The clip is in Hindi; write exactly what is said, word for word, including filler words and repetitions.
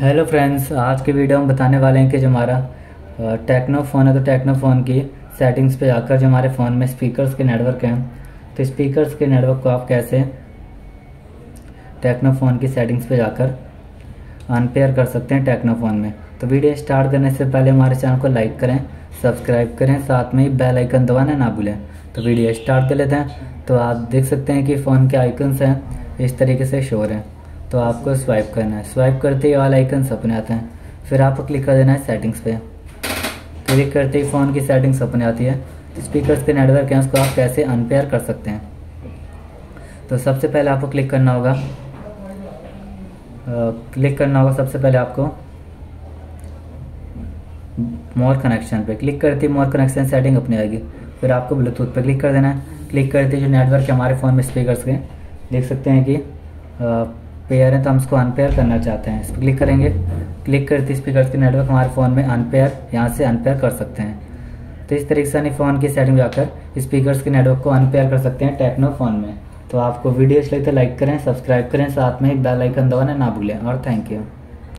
हेलो फ्रेंड्स, आज के वीडियो हम बताने वाले हैं कि जो हमारा टेक्नो फ़ोन है तो टेक्नो फ़ोन की सेटिंग्स पे जाकर जो हमारे फ़ोन में स्पीकर्स के नेटवर्क हैं तो स्पीकर्स के नेटवर्क को आप कैसे टेक्नो फ़ोन की सेटिंग्स पे जाकर अनपेयर कर सकते हैं टेक्नो फ़ोन में। तो वीडियो स्टार्ट करने से पहले हमारे चैनल को लाइक करें, सब्सक्राइब करें, साथ में ही बेल आइकन दबाना ना भूलें। तो वीडियो स्टार्ट कर लेते हैं। तो आप देख सकते हैं कि फ़ोन के आइकन्स हैं इस तरीके से शो हो रहे हैं, तो आपको स्वाइप करना है। स्वाइप करते ही वाला आइकन अपने आते हैं, फिर आपको क्लिक कर देना है सेटिंग्स पे। क्लिक करते ही फ़ोन की सेटिंग्स अपने आती है। स्पीकर्स के नेटवर्क हैं उसको आप कैसे अनपेयर कर सकते हैं, तो सबसे पहले आपको क्लिक करना होगा क्लिक करना होगा सबसे पहले आपको मोर कनेक्शन पे। क्लिक करते ही मोर कनेक्शन सेटिंग अपने आएगी, फिर आपको ब्लूटूथ पर क्लिक कर देना है। क्लिक करते ही जो नेटवर्क हमारे फ़ोन में स्पीकर्स के देख सकते हैं कि आ, पेयर है तो हम इसको अनपेयर करना चाहते हैं, इस पर क्लिक करेंगे। क्लिक करते स्पीकर्स के नेटवर्क हमारे फ़ोन में अनपेयर, यहाँ से अनपेयर कर सकते हैं। तो इस तरीके से अपने फ़ोन की सेटिंग जाकर स्पीकर्स के नेटवर्क को अनपेयर कर सकते हैं टेक्नो फ़ोन में। तो आपको वीडियो अच्छी लगे तो लाइक करें, सब्सक्राइब करें, साथ में एक बेल आइकन दबाना ना भूलें। और थैंक यू।